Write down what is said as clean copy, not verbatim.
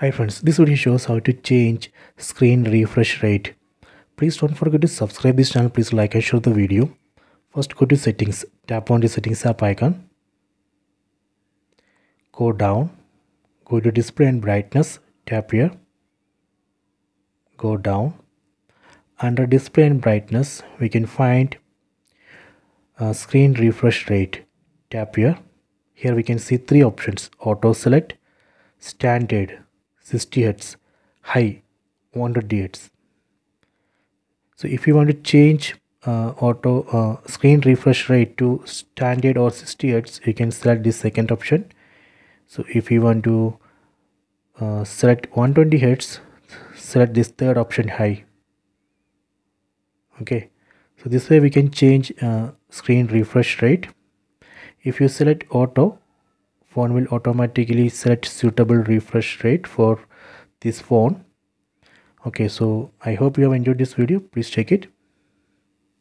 Hi friends, this video shows how to change screen refresh rate. Please don't forget to subscribe this channel. Please like and share the video. First go to settings, tap on the settings app icon. Go down, go to display and brightness, tap here. Go down. Under display and brightness, we can find screen refresh rate. Tap here. Here we can see three options: auto select, standard 60 Hz, high 100 Hz. So if you want to change screen refresh rate to standard or 60 Hz, you can select the second option. So if you want to select 120 Hz, select this third option, high. Okay, so this way we can change screen refresh rate. If you select auto, phone will automatically select suitable refresh rate for this phone. Okay, so I hope you have enjoyed this video. Please check it.